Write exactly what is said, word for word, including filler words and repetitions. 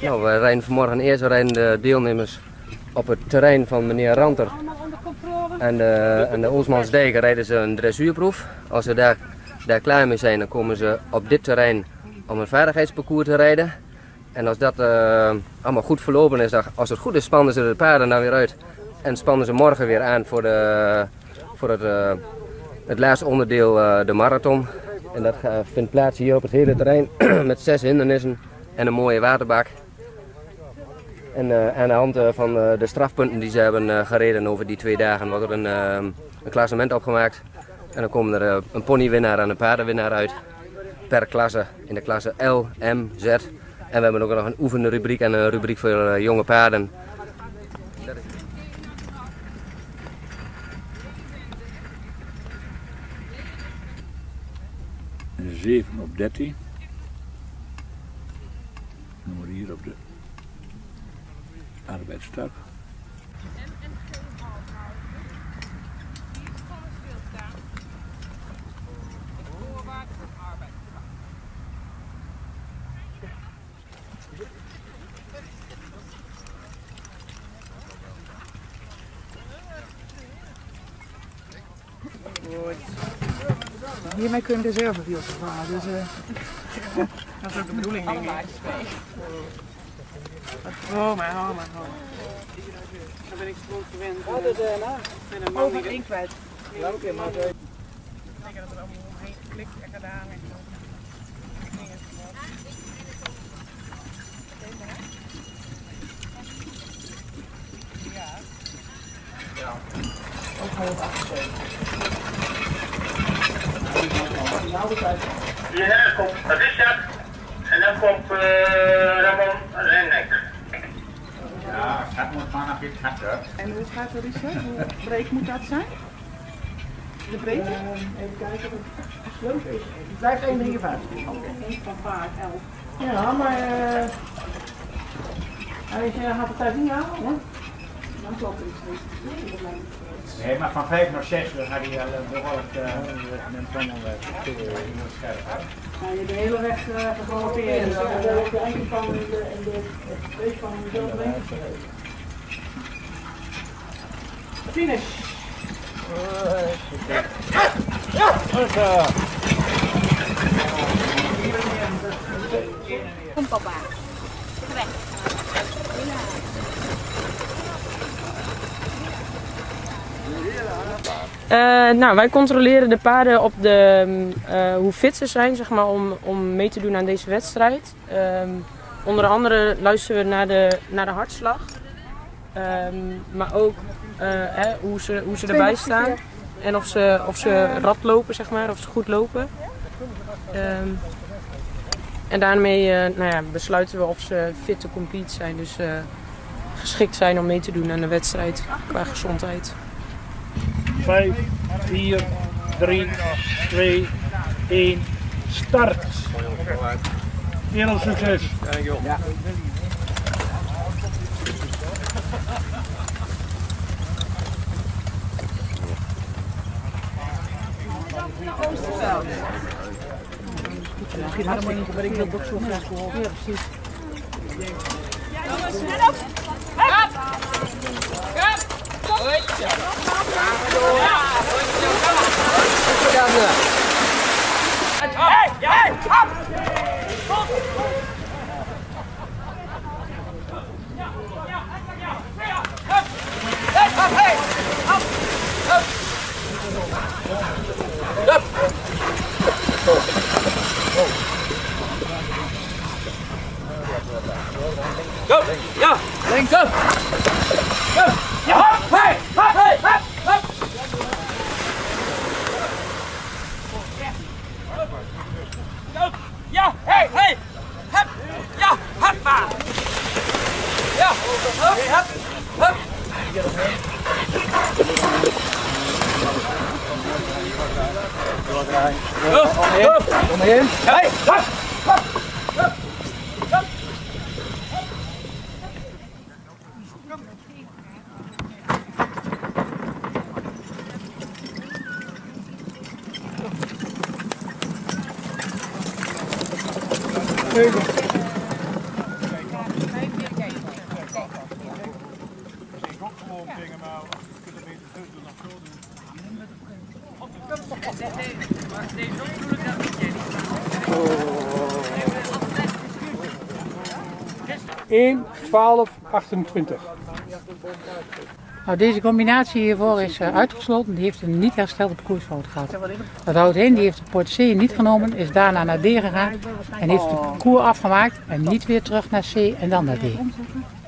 Ja. Nou, we rijden vanmorgen eerst, we rijden de deelnemers op het terrein van meneer Ranter. Allemaal onder controle. En de, en de Oosmans-Degen rijden ze een dressuurproef. Als ze daar, daar klaar mee zijn, dan komen ze op dit terrein om een vaardigheidsparcours te rijden. En als dat uh, allemaal goed verlopen is, dan, als het goed is, spannen ze de paarden dan weer uit. En spannen ze morgen weer aan voor, de, voor het, uh, het laatste onderdeel, uh, de marathon. En dat uh, vindt plaats hier op het hele terrein met zes hindernissen en een mooie waterbak. En uh, aan de hand uh, van uh, de strafpunten die ze hebben uh, gereden over die twee dagen wordt er een, uh, een klassement opgemaakt. En dan komen er uh, een ponywinnaar en een paardenwinnaar uit per klasse in de klasse L, M, Z. En we hebben ook nog een oefende rubriek en een rubriek voor uh, jonge paarden. zeven op dertien. Nummer hier op de arbeidstak. Hiermee kun je de reservewiel vervangen, dus uh... dat is ook de bedoeling, denk ik. Oh, maar, oh, maar, oh. Dan ben ik zo gewend. Oh, dat is een man die kwijt. Ja, oké, maar. Ik denk dat er allemaal omheen geklikt en gedaan en zo. Ja. Ja. Ook wel wat afgezet. Ja, dan komt Richard en dan komt uh, Ramon Rennek. Ja, dat moet gaan op dit gaten. En hoe gaat het, Richard? Hoe breed moet dat zijn? De breedte? Uh, even kijken. Het blijft één drie vijf. Eén van paard, elf. Ja, maar uh, hij gaat het daar niet aan, hè? Dan klopt het niet. Nee, maar van vijf naar zes dan gaat hij al behoorlijk met van in het scherp. Ga je de hele weg geprobeerd? Ja, de eind van de twee van de finish! Kom papa, ga weg. Uh, nou, wij controleren de paarden op de, uh, hoe fit ze zijn, zeg maar, om, om mee te doen aan deze wedstrijd. Um, onder andere luisteren we naar de, naar de hartslag, um, maar ook uh, hè, hoe ze, hoe ze erbij staan en of ze, of ze rad lopen, zeg maar, of ze goed lopen. Um, en daarmee uh, nou ja, besluiten we of ze fit to compete zijn, dus uh, geschikt zijn om mee te doen aan de wedstrijd qua gezondheid. vijf, vier, drie, twee, één, start! Heel succes! Ja. Misschien hadden we niet gebruikt dat het zo graag geholpen is. Ja, precies. Jongens, let op! Go! Ja! Links up! Go! Ja! Hop! Hey! Hop! Hey! Hop! Hop! Go! Ja! Hey! Hey! Hop! Ja! Hop! Ja! Hop! Hop! Hop! Hop! Omheen! Hey! Hop! Hop! Hop! Thank you. één, twaalf, achtentwintig. Nou, deze combinatie hiervoor is uitgesloten. Die heeft een niet herstelde parcoursfout gehad. Dat houdt in, die heeft de port C niet genomen, is daarna naar D gegaan en heeft het parcours afgemaakt en niet weer terug naar C en dan naar D.